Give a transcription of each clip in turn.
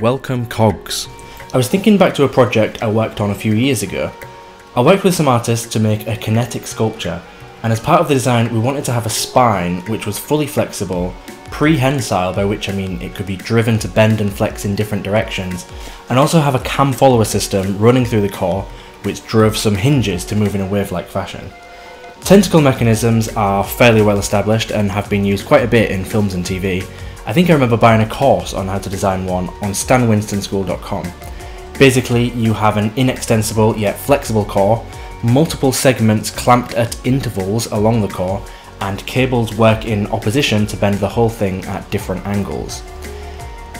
Welcome cogs. I was thinking back to a project I worked on a few years ago. I worked with some artists to make a kinetic sculpture, and as part of the design we wanted to have a spine which was fully flexible, prehensile, by which I mean it could be driven to bend and flex in different directions, and also have a cam follower system running through the core which drove some hinges to move in a wave-like fashion. Tentacle mechanisms are fairly well established and have been used quite a bit in films and TV. I think I remember buying a course on how to design one on stanwinstonschool.com. Basically, you have an inextensible yet flexible core, multiple segments clamped at intervals along the core, and cables work in opposition to bend the whole thing at different angles.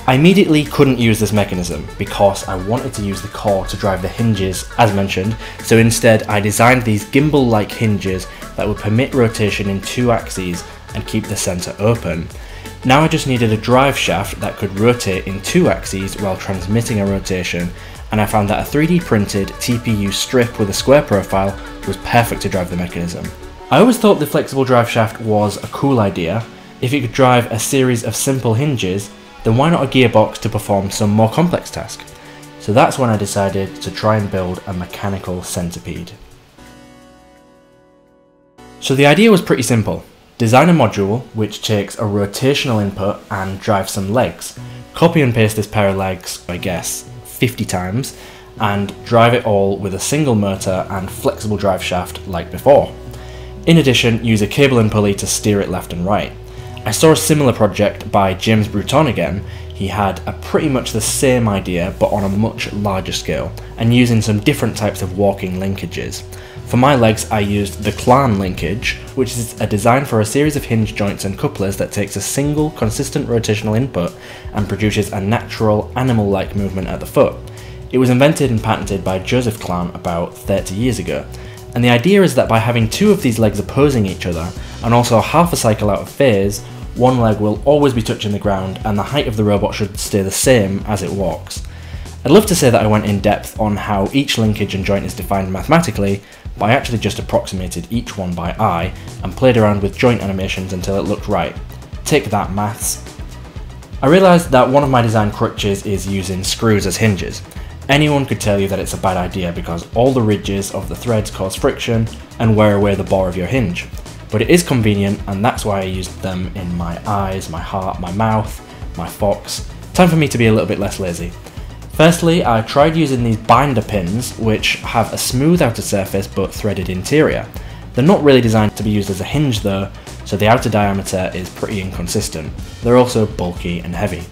I immediately couldn't use this mechanism because I wanted to use the core to drive the hinges, as mentioned, so instead I designed these gimbal-like hinges that would permit rotation in two axes and keep the center open. Now I just needed a drive shaft that could rotate in two axes while transmitting a rotation, and I found that a 3D printed TPU strip with a square profile was perfect to drive the mechanism. I always thought the flexible drive shaft was a cool idea. If you could drive a series of simple hinges, then why not a gearbox to perform some more complex tasks? So that's when I decided to try and build a mechanical centipede. So the idea was pretty simple. Design a module which takes a rotational input and drives some legs. Copy and paste this pair of legs, I guess, 50 times, and drive it all with a single motor and flexible drive shaft like before. In addition, use a cable and pulley to steer it left and right. I saw a similar project by James Bruton again. He had a pretty much the same idea but on a much larger scale and using some different types of walking linkages. For my legs, I used the Klann linkage, which is a design for a series of hinge joints and couplers that takes a single consistent rotational input and produces a natural animal-like movement at the foot. It was invented and patented by Joseph Klann about 30 years ago, and the idea is that by having two of these legs opposing each other and also half a cycle out of phase, one leg will always be touching the ground and the height of the robot should stay the same as it walks. I'd love to say that I went in depth on how each linkage and joint is defined mathematically, but I actually just approximated each one by eye and played around with joint animations until it looked right. Take that, maths. I realised that one of my design crutches is using screws as hinges. Anyone could tell you that it's a bad idea because all the ridges of the threads cause friction and wear away the bore of your hinge. But it is convenient, and that's why I used them in my eyes, my heart, my mouth, my fox. Time for me to be a little bit less lazy. Firstly, I tried using these binder pins, which have a smooth outer surface but threaded interior. They're not really designed to be used as a hinge though, so the outer diameter is pretty inconsistent. They're also bulky and heavy.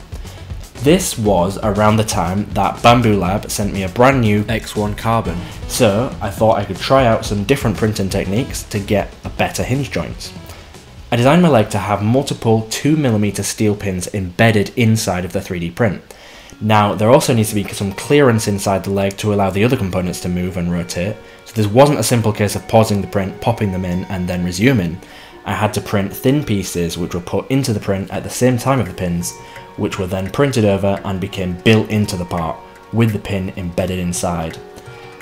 This was around the time that Bambu Lab sent me a brand new X1 Carbon, so I thought I could try out some different printing techniques to get a better hinge joints. I designed my leg to have multiple 2mm steel pins embedded inside of the 3D print. Now, there also needs to be some clearance inside the leg to allow the other components to move and rotate, so this wasn't a simple case of pausing the print, popping them in, and then resuming. I had to print thin pieces which were put into the print at the same time of the pins, which were then printed over and became built into the part, with the pin embedded inside.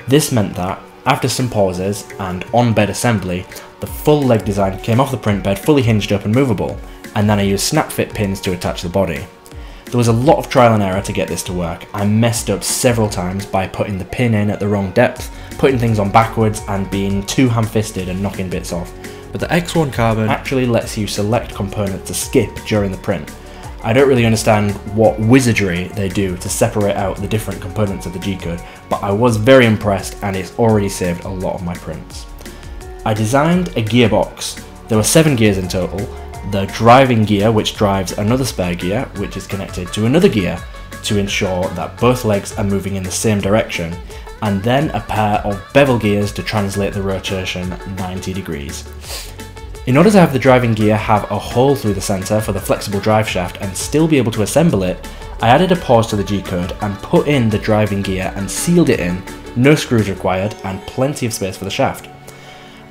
This meant that, after some pauses and on-bed assembly, the full leg design came off the print bed fully hinged up and movable, and then I used snap-fit pins to attach the body. There was a lot of trial and error to get this to work. I messed up several times by putting the pin in at the wrong depth, putting things on backwards and being too ham-fisted and knocking bits off. But the X1 Carbon actually lets you select components to skip during the print. I don't really understand what wizardry they do to separate out the different components of the G-code, but I was very impressed and it's already saved a lot of my prints. I designed a gearbox. There were 7 gears in total. The driving gear, which drives another spare gear, which is connected to another gear to ensure that both legs are moving in the same direction, and then a pair of bevel gears to translate the rotation 90 degrees. In order to have the driving gear have a hole through the center for the flexible drive shaft and still be able to assemble it, I added a pause to the G-code and put in the driving gear and sealed it in, no screws required and plenty of space for the shaft.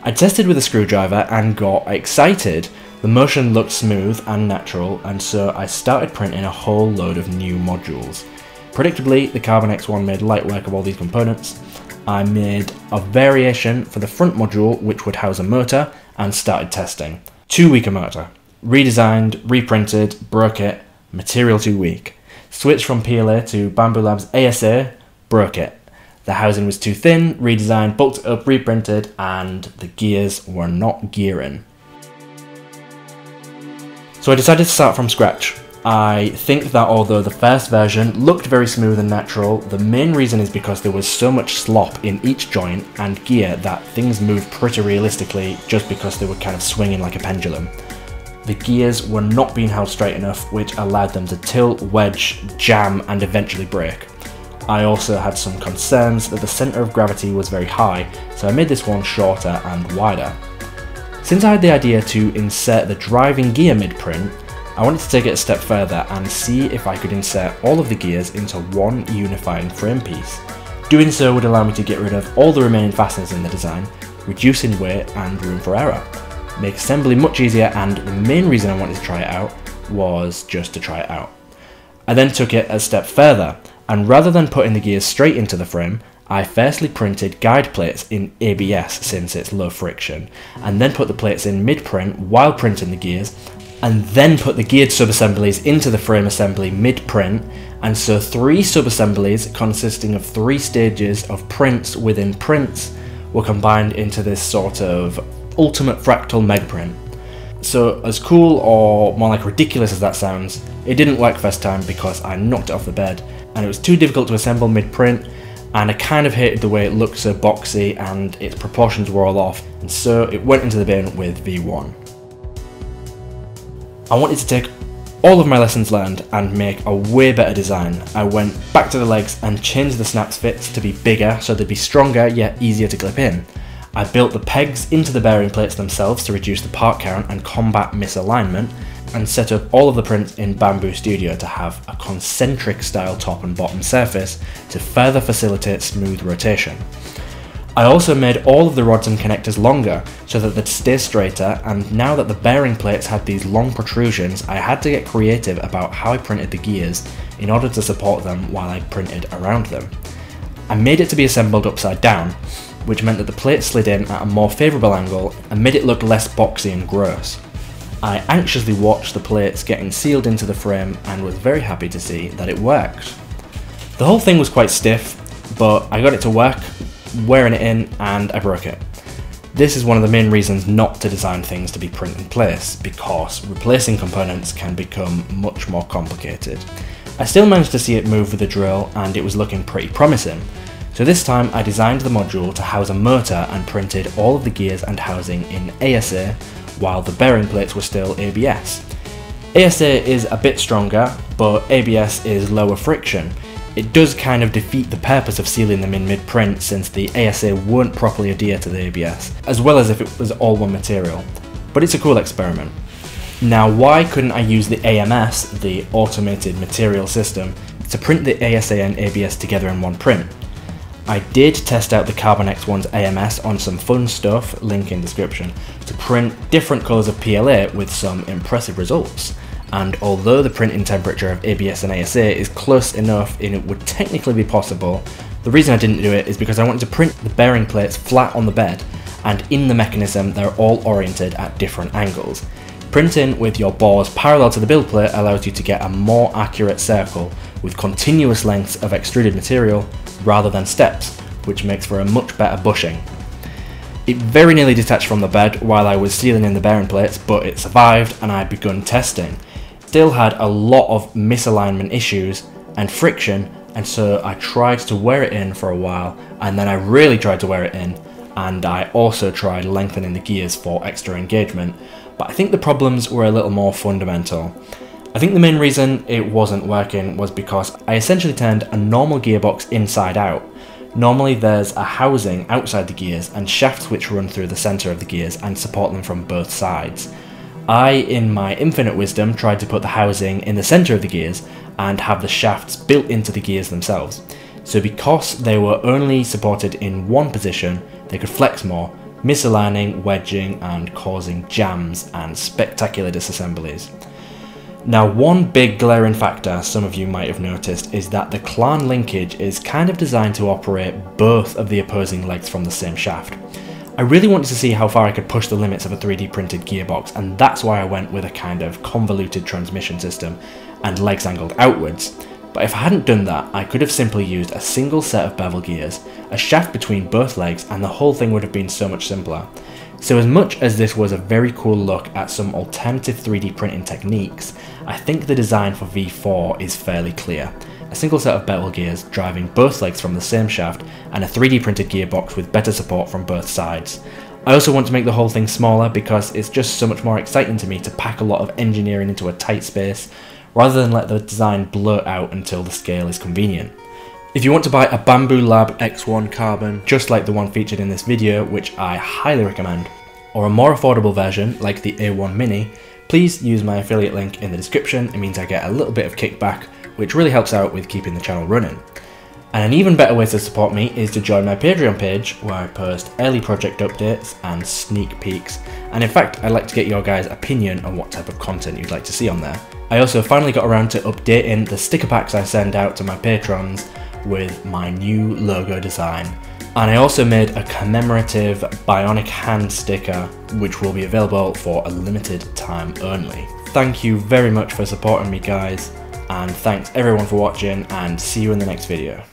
I tested with a screwdriver and got excited. The motion looked smooth and natural, and so I started printing a whole load of new modules. Predictably, the Carbon X1 made light work of all these components. I made a variation for the front module which would house a motor and started testing. Too weak a motor. Redesigned, reprinted, broke it, material too weak. switched from PLA to Bambu Lab's ASA, broke it. The housing was too thin, redesigned, bulked up, reprinted, and the gears were not gearing. So I decided to start from scratch. I think that although the first version looked very smooth and natural, the main reason is because there was so much slop in each joint and gear that things moved pretty realistically just because they were kind of swinging like a pendulum. The gears were not being held straight enough, which allowed them to tilt, wedge, jam, and eventually break. I also had some concerns that the centre of gravity was very high, so I made this one shorter and wider. Since I had the idea to insert the driving gear mid-print, I wanted to take it a step further and see if I could insert all of the gears into one unifying frame piece. Doing so would allow me to get rid of all the remaining fasteners in the design, reducing weight and room for error. Make assembly much easier, and the main reason I wanted to try it out was just to try it out. I then took it a step further, and rather than putting the gears straight into the frame, I firstly printed guide plates in ABS since it's low friction, and then put the plates in mid-print while printing the gears, and then put the geared sub-assemblies into the frame assembly mid-print, and so three sub-assemblies consisting of three stages of prints within prints were combined into this sort of ultimate fractal megaprint. So as cool or more like ridiculous as that sounds, it didn't work first time because I knocked it off the bed and it was too difficult to assemble mid-print, and I kind of hated the way it looked so boxy and its proportions were all off, and so it went into the bin with V1. I wanted to take all of my lessons learned and make a way better design. I went back to the legs and changed the snaps fits to be bigger so they'd be stronger yet easier to clip in. I built the pegs into the bearing plates themselves to reduce the part count and combat misalignment, and set up all of the prints in Bambu Studio to have a concentric style top and bottom surface to further facilitate smooth rotation. I also made all of the rods and connectors longer so that they'd stay straighter, and now that the bearing plates had these long protrusions, I had to get creative about how I printed the gears in order to support them while I printed around them. I made it to be assembled upside down, which meant that the plates slid in at a more favourable angle and made it look less boxy and gross. I anxiously watched the plates getting sealed into the frame and was very happy to see that it worked. The whole thing was quite stiff, but I got it to work, wearing it in, and I broke it. This is one of the main reasons not to design things to be print in place, because replacing components can become much more complicated. I still managed to see it move with the drill and it was looking pretty promising. So this time I designed the module to house a motor and printed all of the gears and housing in ASA while the bearing plates were still ABS. ASA is a bit stronger, but ABS is lower friction. It does kind of defeat the purpose of sealing them in mid-print since the ASA won't properly adhere to the ABS, as well as if it was all one material. But it's a cool experiment. Now, why couldn't I use the AMS, the Automated Material System, to print the ASA and ABS together in one print? I did test out the Carbon X1's AMS on some fun stuff, link in description, to print different colours of PLA with some impressive results. And although the printing temperature of ABS and ASA is close enough and it would technically be possible, the reason I didn't do it is because I wanted to print the bearing plates flat on the bed, and in the mechanism they're all oriented at different angles. Printing with your bores parallel to the build plate allows you to get a more accurate circle with continuous lengths of extruded material rather than steps, which makes for a much better bushing. It very nearly detached from the bed while I was sealing in the bearing plates, but it survived and I had begun testing. Still had a lot of misalignment issues and friction, and so I tried to wear it in for a while, and then I really tried to wear it in, and I also tried lengthening the gears for extra engagement, but I think the problems were a little more fundamental. I think the main reason it wasn't working was because I essentially turned a normal gearbox inside out. Normally there's a housing outside the gears and shafts which run through the centre of the gears and support them from both sides. I, in my infinite wisdom, tried to put the housing in the centre of the gears and have the shafts built into the gears themselves. So because they were only supported in one position, they could flex more, misaligning, wedging and causing jams and spectacular disassemblies. Now, one big glaring factor some of you might have noticed is that the Klann linkage is kind of designed to operate both of the opposing legs from the same shaft. I really wanted to see how far I could push the limits of a 3D printed gearbox, and that's why I went with a kind of convoluted transmission system and legs angled outwards, But if I hadn't done that, I could have simply used a single set of bevel gears, a shaft between both legs, and the whole thing would have been so much simpler. So as much as this was a very cool look at some alternative 3D printing techniques, I think the design for V4 is fairly clear. A single set of bevel gears driving both legs from the same shaft, and a 3D printed gearbox with better support from both sides. I also want to make the whole thing smaller because it's just so much more exciting to me to pack a lot of engineering into a tight space, rather than let the design blur out until the scale is convenient. If you want to buy a Bambu Lab X1 Carbon, just like the one featured in this video, which I highly recommend, or a more affordable version like the A1 Mini, please use my affiliate link in the description. It means I get a little bit of kickback, which really helps out with keeping the channel running. And an even better way to support me is to join my Patreon page, where I post early project updates and sneak peeks, and in fact I'd like to get your guys' opinion on what type of content you'd like to see on there. I also finally got around to updating the sticker packs I send out to my patrons with my new logo design, and I also made a commemorative bionic hand sticker which will be available for a limited time only. Thank you very much for supporting me guys, and thanks everyone for watching, and see you in the next video.